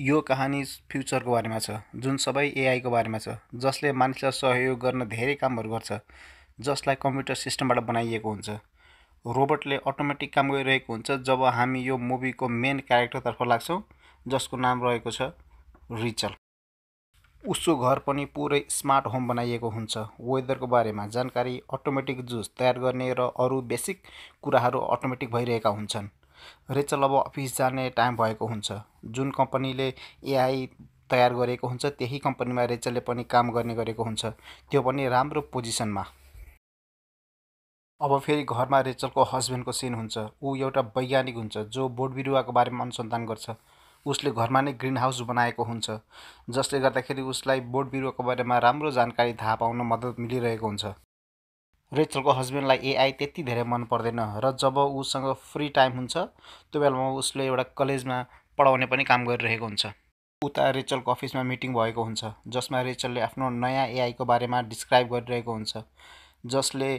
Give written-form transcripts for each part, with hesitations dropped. यो कहानी फ्यूचर को बारे में जुन सब एआई को बारे में जिसले मानिसलाई सहयोग गर्न धेरै कामहरु गर्छ जसलाई कम्प्युटर सिस्टमबाट बनाइएको हुन्छ। रोबोटले अटोमेटिक काम गरिरहेको हुन्छ जब हामी यो मूवी को मेन क्यारेक्टरतर्फ लाग्छौं जिसको नाम रहेको छ रिचल। उसको घर पनि पूरै स्मार्ट होम बनाइएको हुन्छ। वेदरको बारेमा जानकारी अटोमेटिक जुस तयार गर्ने र अरु बेसिक कुराहरु अटोमेटिक भइरहेका हुन्छन्। रेचल अब अफिस जाने टाइम भएको हुन्छ। जुन कम्पनीले एआई तयार गरेको हुन्छ त्यही कम्पनीमा रेचलले पनि काम गर्ने गरेको हुन्छ, त्यो पनि राम्रो पोजिसनमा। अब फेरि घरमा रेचलको हस्बेन्डको सीन हुन्छ। ऊ एउटा वैज्ञानिक हुन्छ जो बोटबिरुवाको बारेमा अनुसन्धान गर्छ। उसले घरमा नै ग्रीन हाउस बनाएको हुन्छ जसले गर्दाखेरि उसलाई बोटबिरुवाको बारेमा राम्रो जानकारी थाहा पाउन मद्दत मिलिरहेको हुन्छ। रेचलको हस्बेन्डलाई एआई त्यति धेरै मन पर्दैन र जब उसँग फ्री टाइम हुन्छ त्यो बेलामा उसले एउटा कलेजमा पढाउने पनि काम गरिरहेको हुन्छ। उता रेचलको अफिसमा मिटिङ भएको हुन्छ जसमा रेचलले आफ्नो नयाँ एआईको बारेमा डिस्क्राइब गरिरहेको हुन्छ जसले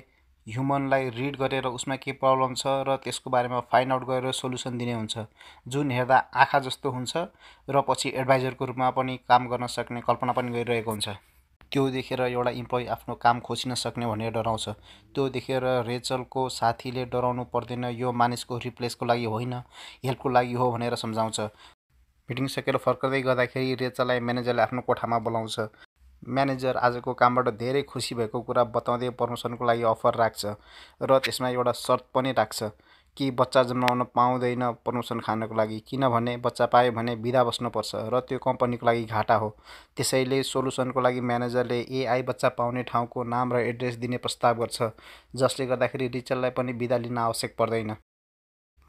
ह्युमनलाई रिड गरेर उसमा के प्रब्लम छ र त्यसको बारेमा फाइन्ड आउट गरेर सोल्युसन दिने हुन्छ, जुन हेर्दा आँखा जस्तो हुन्छ र पछि एडभाइजरको रूपमा पनि काम गर्न सक्ने कल्पना पनि गरिरहेको हुन्छ। त्यो देखेर एउटा इम्प्लोइ आफ्नो काम खोजिन सक्ने भनेर डराउँछ। त्यो देखेर रेचलको साथीले डराउनु पर्दैन, यो मानिसको रिप्लेसको लागि होइन हेल्पको लागि हो भनेर सम्झाउँछ। मिटिङ सकेर फर्कदै गर्दाखेरि रेचललाई म्यानेजरले आफ्नो कोठामा बोलाउँछ। म्यानेजर आजको कामबाट धेरै खुसी भएको कुरा बताउँदै प्रमोसनको लागि अफर राख्छ र त्यसमा एउटा शर्त पनि राख्छ कि बच्चा जन्माउन पाउँदैन प्रमोसन खानको लागि, किनभने बच्चा पायो भने बिदा बस्नुपर्छ र त्यो कम्पनीको लागि घाटा हो। त्यसैले सोलुसनको लागि म्यानेजरले एआई बच्चा पाउने ठाउँको नाम र एड्रेस दिने प्रस्ताव गर्छ जसले गर्दाखेरि रिचललाई पनि बिदा लिन आवश्यक पर्दैन।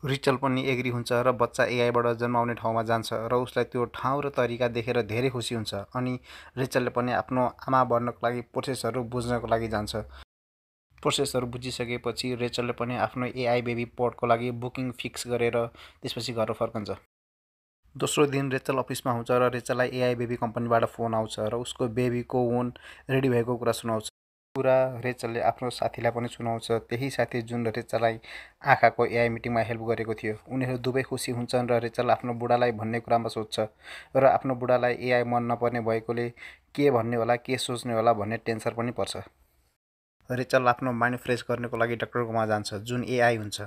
रिचल पनि एग्री हुन्छ र बच्चा एआईबाट जन्माउने ठाउँमा जान्छ र उसलाई त्यो ठाउँ र तरिका देखेर धेरै खुसी हुन्छ। अनि रिचलले पनि आफ्नो आमा बन्नको लागि प्रोसेसहरू बुझ्नको लागि जान्छ। प्रोसेसहरू बुझिसकेपछि रेचलले पनि आफ्नो एआई बेबी पोर्टको लागि बुकिङ फिक्स गरेर त्यसपछि घर फर्कन्छ। दोस्रो दिन रेचल अफिसमा हुन्छ र रेचललाई एआई बेबी कम्पनीबाट फोन आउँछ र उसको बेबीको वुन रेडी भएको कुरा सुनाउँछ। कुरा रेचलले आफ्नो साथीलाई पनि सुनाउँछ, त्यही साथी जुन रेचललाई आँखाको एआई मिटिङमा हेल्प गरेको थियो। उनीहरू दुवै खुसी हुन्छन् र रेचल आफ्नो बुढालाई भन्ने कुरामा सोध्छ र आफ्नो बुढालाई एआई मन नपर्ने भएकोले के भन्ने होला के सोच्ने होला भन्ने टेन्सन पनि पर्छ। रेचल आफ्नो माइन्ड फ्रेस गर्नको लागि डाक्टरकोमा जान्छ जुन एआई हुन्छ।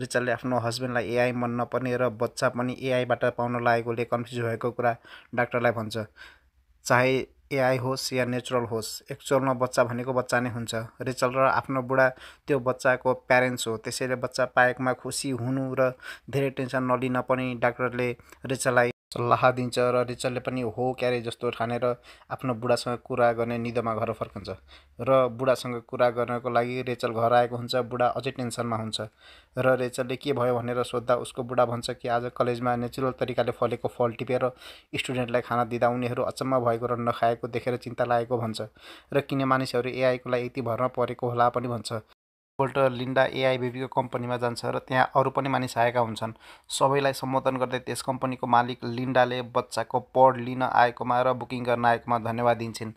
रेचलले आफ्नो हस्बेन्डलाई एआई मन नपर्ने र बच्चा पनि एआईबाट पाउन लागेकोले कन्फ्युज भएको कुरा डाक्टरलाई भन्छ। चाहे एआई होस् या नेचुरल होस् एक्चुअलमा बच्चा भनेको बच्चा नै हुन्छ। रेचल र आफ्नो बुढा त्यो बच्चाको प्यारेन्ट्स हो, त्यसैले बच्चा पाएकोमा खुसी हुनु र धेरै टेन्सन नलिन पनि डाक्टरले रेचललाई सल्लाह दिन्छ र रेचलले पनि हो क्यारे जस्तो ठानेर आफ्नो बुढासँग कुरा गर्ने निदोमा घर फर्कन्छ र बुढासँग कुरा गर्नको लागि रेचल घर आएको हुन्छ। बुढा अझै टेन्सनमा हुन्छ र रेचलले के भयो भनेर सोद्धा उसको बुढा भन्छ कि आज कलेजमा नेचुरल तरिकाले फलेको फल टिपेर स्टुडेन्टलाई खाना दिँदा उनीहरू अचम्म भएको र नखाएको देखेर चिन्ता लागेको भन्छ र किन मानिसहरू एआईको लागि यति भरमा परेको होला पनि भन्छ। एकपल्ट लिन्डा एआई बेबीको कम्पनीमा जान्छ र त्यहाँ अरू पनि मानिस आएका हुन्छन्। सबैलाई सम्बोधन गर्दै त्यस कम्पनीको मालिक लिन्डाले बच्चाको पड लिन आएकोमा र बुकिङ गर्न आएकोमा धन्यवाद दिन्छन्।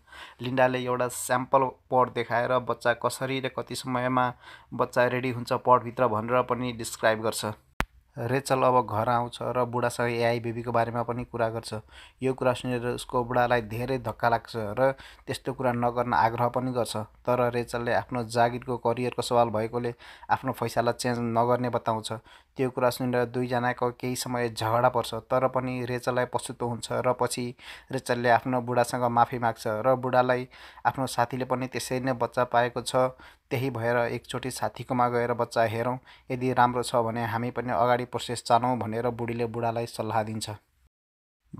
लिन्डाले एउटा स्याम्पल पड देखाएर बच्चा कसरी र कति समयमा बच्चा रेडी हुन्छ पडभित्र भनेर पनि डिस्क्राइब गर्छ। रेचल अब घर आउँछ र बुढासँग एआई बेबीको बारेमा पनि कुरा गर्छ। यो कुरा सुनेर उसको बुढालाई धेरै धक्का लाग्छ र त्यस्तो कुरा नगर्न आग्रह पनि गर्छ, तर रेचलले आफ्नो जागिरको करियरको सवाल भएकोले आफ्नो फैसला चेन्ज नगर्ने बताउँछ। त्यो कुरा सुनेर दुईजनाको केही समय झगडा पर्छ तर पनि रेचललाई पछुतो हुन्छ र पछि रेचलले आफ्नो बुढासँग माफी माग्छ र बुढालाई आफ्नो साथीले पनि त्यसरी नै बच्चा पाएको छ, त्यही भएर एकचोटि साथीकोमा गएर बच्चा हेरौँ, यदि राम्रो छ भने हामी पनि अगाडि प्रोसेस चालौँ भनेर बुढीले बुढालाई सल्लाह दिन्छ।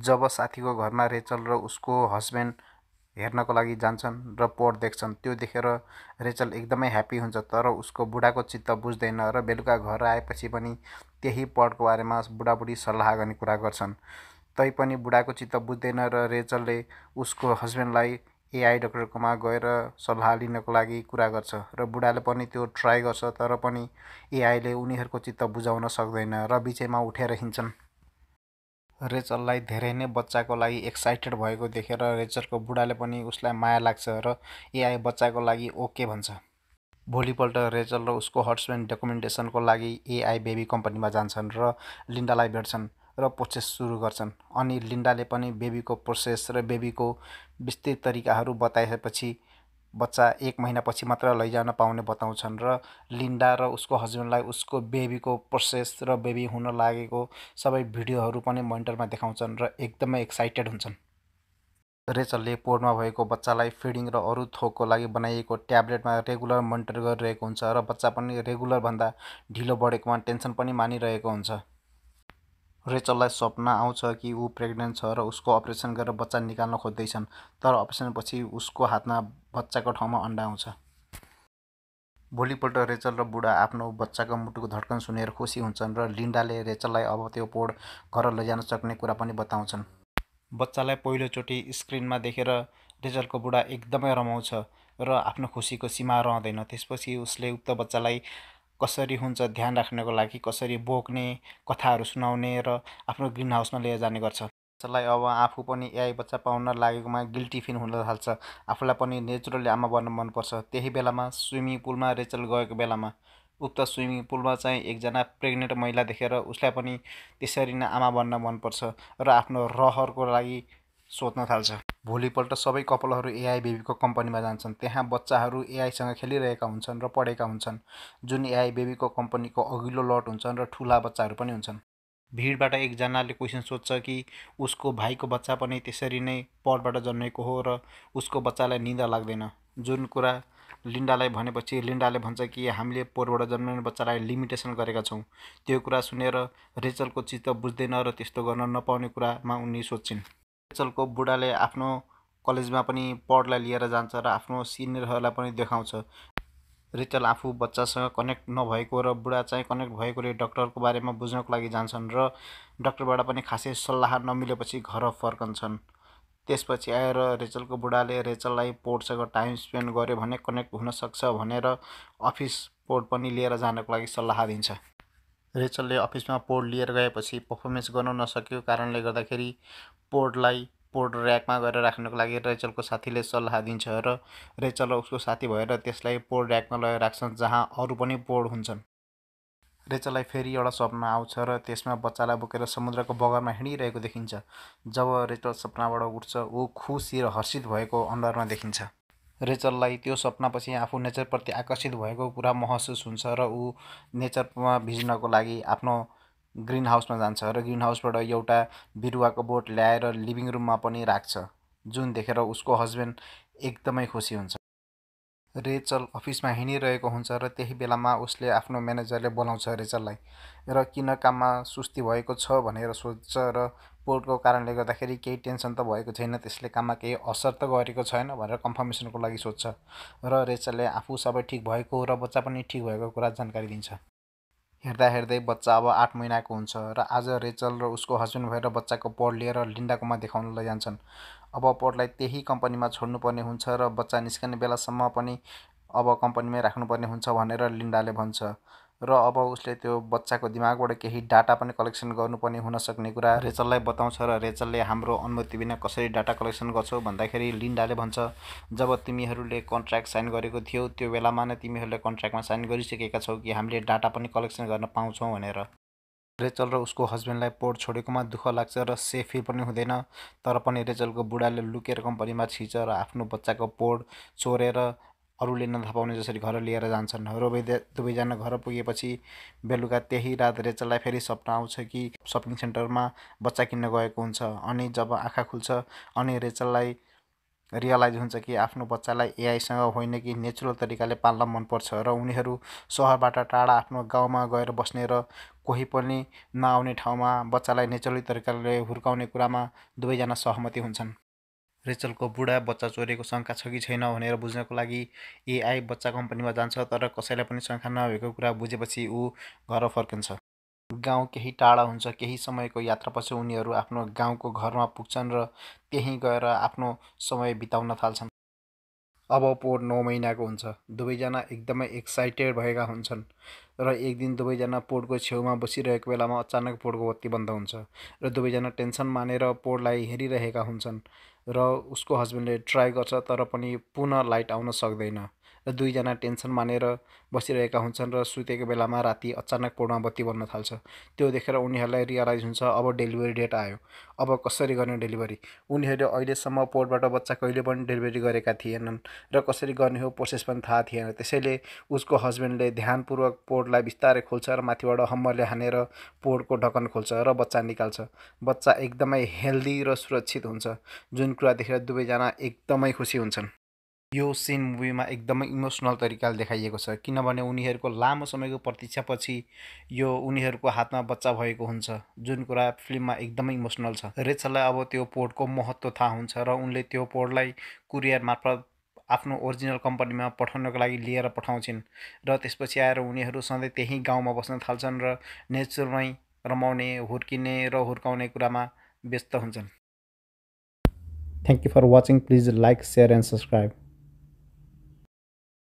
जब साथीको घरमा रेचल र उसको हस्बेन्ड हेर्नको लागि जान्छन् र पोर्ट देख्छन् त्यो देखेर रेचल एकदमै ह्याप्पी हुन्छ, तर उसको बुढाको चित्त बुझ्दैन र बेलुका घर आएपछि पनि त्यही पोर्टको बारेमा बुढाबुढी सल्लाह गर्ने कुरा गर्छन्। तैपनि बुढाको चित्त बुझ्दैन र रेचलले उसको हस्बेन्डलाई एआई डाक्टरकोमा गएर सल्लाह लिनको लागि कुरा गर्छ र बुढाले पनि त्यो ट्राई गर्छ तर पनि एआईले उनीहरूको चित्त बुझाउन सक्दैन र बिचैमा उठेर हिँड्छन्। रेचललाई धेरै नै बच्चाको लागि एक्साइटेड भएको देखेर रेचलको बुढाले पनि उसलाई माया लाग्छ र एआई बच्चाको लागि ओके भन्छ। भोलिपल्ट रेचल र उसको हस्बेन्ड डकुमेन्टेसनको लागि एआई बेबी कम्पनीमा जान्छन् र लिन्डालाई भेट्छन् र प्रोसेस सुरु गर्छन्। अनि लिन्डाले पनि बेबीको प्रोसेस र बेबीको विस्तृत तरिकाहरू बताएपछि बच्चा 1 महिनापछि मात्र लैजान पाउने बताउँछन् र लिन्डा र उसको हस्बेन्डलाई उसको बेबीको प्रोसेस र बेबी हुन लागेको सबै भिडियोहरू पनि मोनिटरमा देखाउँछन् र एकदमै एक्साइटेड हुन्छन्। रेचलले पोडमा भएको बच्चालाई फिडिङ र अरू थोकको लागि बनाइएको ट्याब्लेटमा रेगुलर मोनिटर गरिरहेको हुन्छ र बच्चा पनि रेगुलर भन्दा ढिलो बढेकोमा टेन्सन पनि मानिरहेको हुन्छ। रेचललाई सपना आउँछ कि ऊ प्रेग्नेन्ट छ र उसको अपरेसन गरेर बच्चा निकाल्न खोज्दैछन्, तर अपरेसनपछि उसको हातमा बच्चाको ठाउँमा अन्डा आउँछ। भोलिपल्ट रेचल र बुढा आफ्नो बच्चाको मुटुको धड्कन सुनेर खुसी हुन्छन् र लिन्डाले रेचललाई अब त्यो पोड घर लैजान सक्ने कुरा पनि बताउँछन्। बच्चालाई पहिलोचोटि स्क्रिनमा देखेर रेचलको बुढा एकदमै रमाउँछ र आफ्नो खुसीको सीमा रहँदैन। त्यसपछि उसले उक्त बच्चालाई कसरी हुन्छ ध्यान राख्नको लागि कसरी बोक्ने, कथाहरू सुनाउने र आफ्नो ग्रीन हाउसमा लिएर जाने गर्छ। बच्चालाई अब आफू पनि एआई बच्चा पाउन लागेकोमा गिल्टी फिल हुन थाल्छ। आफूलाई पनि नेचुरली आमा बन्न मनपर्छ। त्यही बेलामा स्विमिङ पुलमा रेचल गएको बेलामा उक्त स्विमिङ पुलमा चाहिँ एकजना प्रेग्नेन्ट महिला देखेर उसलाई पनि त्यसरी नै आमा बन्न मनपर्छ र आफ्नो रहरको लागि सोध्न थाल्छ। भोलिपल्ट सबै कपालहरू एआई बेबीको कम्पनीमा जान्छन्। त्यहाँ बच्चाहरू एआईसँग खेलिरहेका हुन्छन् र पढेका हुन्छन्, जुन एआई बेबीको कम्पनीको अघिल्लो लट हुन्छन् र ठुला बच्चाहरू पनि हुन्छन्। भिडबाट एकजनाले क्वेसन सोध्छ कि उसको भाइको बच्चा पनि त्यसरी नै पटबाट जन्मेको हो र उसको बच्चालाई निन्दा लाग्दैन, जुन कुरा लिन्डालाई भनेपछि लिन्डाले भन्छ कि हामीले पोरबाट जन्मिने बच्चालाई लिमिटेसन गरेका छौँ। त्यो कुरा सुनेर रेचलको चित्त बुझ्दैन र त्यस्तो गर्न नपाउने कुरामा उनी सोच्छिन्। रेचलको बुढाले आफ्नो कलेजमा पनि पढलाई लिएर जान्छ र आफ्नो सिनियरहरूलाई पनि देखाउँछ। रेचल आफू बच्चासँग कनेक्ट नभएको र बुढा चाहिँ कनेक्ट भएकोले डक्टरको बारेमा बुझ्नको लागि जान्छन् र डक्टरबाट पनि खासै सल्लाह नमिलेपछि घर फर्कन्छन्। त्यसपछि आएर रेचलको बुढाले रेचललाई पोर्टसँग टाइम स्पेन्ड गर्यो भने कनेक्ट हुनसक्छ भनेर अफिस पोर्ट पनि लिएर जानको लागि सल्लाह दिन्छ। रेचलले अफिसमा पोर्ट लिएर गएपछि पर्फर्मेन्स गर्न नसकेको कारणले गर्दाखेरि पोर्टलाई पोर्ट ऱ्याकमा गरेर राख्नको लागि रेचलको साथीले सल्लाह दिन्छ र रेचल र उसको साथी भएर त्यसलाई पोर्ट ऱ्याकमा लगेर राख्छन्, जहाँ अरू पनि पोर्ट हुन्छन्। रेचललाई फेरि एउटा सपना आउँछ र त्यसमा बच्चालाई बोकेर समुद्रको बगरमा हिँडिरहेको देखिन्छ। जब रेचल सपनाबाट उठ्छ ऊ खुसी र हर्षित भएको अनुहारमा देखिन्छ। रेचललाई त्यो सपनापछि आफू नेचरप्रति आकर्षित भएको कुरा महसुस हुन्छ र ऊ नेचरमा भिज्नको लागि आफ्नो ग्रीन हाउसमा जान्छ र ग्रीन हाउसबाट एउटा बिरुवाको बोट ल्याएर लिभिङ रुममा पनि राख्छ, जुन देखेर उसको हस्बेन्ड एकदमै खुसी हुन्छ। रेचल अफिसमा हिँडिरहेको हुन्छ र त्यही बेलामा उसले आफ्नो म्यानेजरले बोलाउँछ रेचललाई र किन काममा सुस्ती भएको छ भनेर सोध्छ र पोर्टको कारणले गर्दाखेरि केही टेन्सन त भएको छैन, त्यसले काममा केही असर त गरेको छैन भनेर कन्फर्मेसनको लागि सोध्छ र रेचलले आफू सबै ठिक भएको र बच्चा पनि ठिक भएको कुरा जानकारी दिन्छ। हेर्दै बच्चा अब 8 महिनाको हुन्छ र आज रेचल र उसको हस्बेन्ड भएर बच्चाको पोड लिएर लिन्डाकोमा देखाउन लैजान्छन्। अब पोडलाई त्यही कम्पनीमा छोड्नुपर्ने हुन्छ र बच्चा निस्कने बेलासम्म पनि अब कम्पनीमै राख्नुपर्ने हुन्छ भनेर लिन्डाले भन्छ र अब उसले त्यो बच्चाको दिमागबाट केही डाटा पनि कलेक्सन गर्नुपर्ने हुनसक्ने कुरा रेचललाई बताउँछ र रेचलले हाम्रो अनुमति बिना कसरी डाटा कलेक्सन गर्छौ भन्दाखेरि लिन्डाले भन्छ जब तिमीहरूले कन्ट्र्याक्ट साइन गरेको थियो त्यो बेलामा नै तिमीहरूले कन्ट्र्याक्टमा साइन गरिसकेका छौ कि हामीले डाटा पनि कलेक्सन गर्न पाउँछौँ भनेर। रेचल र उसको हस्बेन्डलाई पोर्ट छोडेकोमा दुःख लाग्छ र सेफ फिल पनि हुँदैन, तर पनि रेचलको बुढाले लुकेर कम्पनीमा छिर्छ र आफ्नो बच्चाको पोर्ट चोरेर अरूले नथा पाउने जसरी घर लिएर जान्छन्। दुवैजना घर पुगेपछि बेलुका त्यही रात रेचललाई फेरि सपना आउँछ कि सपिङ सेन्टरमा बच्चा किन्न गएको हुन्छ। अनि जब आँखा खुल्छ अनि रेचललाई रियलाइज हुन्छ कि आफ्नो बच्चालाई एआईसँग होइन कि नेचुरल तरिकाले पाल्न मनपर्छ र उनीहरू सहरबाट टाढा आफ्नो गाउँमा गएर बस्ने र कोही पनि नआउने ठाउँमा बच्चालाई नेचुरली तरिकाले हुर्काउने कुरामा दुवैजना सहमति हुन्छन्। रेचलको बुढा बच्चा चोरेको शङ्का छ कि छैन भनेर बुझ्नको लागि एआई बच्चा कम्पनीमा जान्छ, तर कसैलाई पनि शङ्का नभएको कुरा बुझेपछि ऊ घर फर्किन्छ। गाउँ केही टाढा हुन्छ। केही समयको यात्रापछि उनीहरू आफ्नो गाउँको घरमा पुग्छन् र त्यहीँ गएर आफ्नो समय बिताउन थाल्छन्। अब पोहोर 9 महिनाको हुन्छ। दुवैजना एकदमै एक्साइटेड भएका हुन्छन् र एक दिन दुवैजना पोर्टको छेउमा बसिरहेको बेलामा अचानक पोर्टको बत्ती बन्द हुन्छ र दुवैजना टेन्सन मानेर पोर्टलाई हेरिरहेका हुन्छन् र उसको हस्बेन्डले ट्राई गर्छ तर पनि पुनः लाइट आउन सक्दैन र दुईजना टेन्सन मानेर बसिरहेका हुन्छन् र सुतेको बेलामा राति अचानक कोठमा बत्ती बल्न थाल्छ। त्यो देखेर उनीहरूलाई रियलाइज हुन्छ अब डेलिभरी डेट आयो, अब कसरी गर्ने डेलिभरी। उनीहरूले अहिलेसम्म पोर्टबाट बच्चा कहिले पनि डेलिभरी गरेका थिएनन् र कसरी गर्ने हो प्रोसेस पनि थाहा थिएन। त्यसैले उसको हस्बेन्डले ध्यानपूर्वक पोर्टलाई बिस्तारै खोल्छ र माथिबाट हम्मरले हानेर पोर्टको ढक्कन खोल्छ र बच्चा निकाल्छ। बच्चा एकदमै हेल्दी र सुरक्षित हुन्छ, जुन कुरा देखेर दुवैजना एकदमै खुसी हुन्छन्। यो सीन मुभीमा एकदमै इमोसनल तरिकाले देखाइएको छ, किनभने उनीहरूको लामो समयको प्रतीक्षापछि यो उनीहरूको हातमा बच्चा भएको हुन्छ, जुन कुरा फिल्ममा एकदमै इमोसनल छ। रेचललाई अब त्यो पोर्टको महत्त्व थाहा हुन्छ र उनले त्यो पोर्टलाई कुरियर मार्फत आफ्नो ओरिजिनल कम्पनीमा पठाउनको लागि लिएर पठाउँछिन् र त्यसपछि आएर उनीहरू सधैँ त्यही गाउँमा बस्न थाल्छन् र नेचरमै रमाउने, हुर्किने र हुर्काउने कुरामा व्यस्त हुन्छन्। Thank you for watching. Please like, share and subscribe.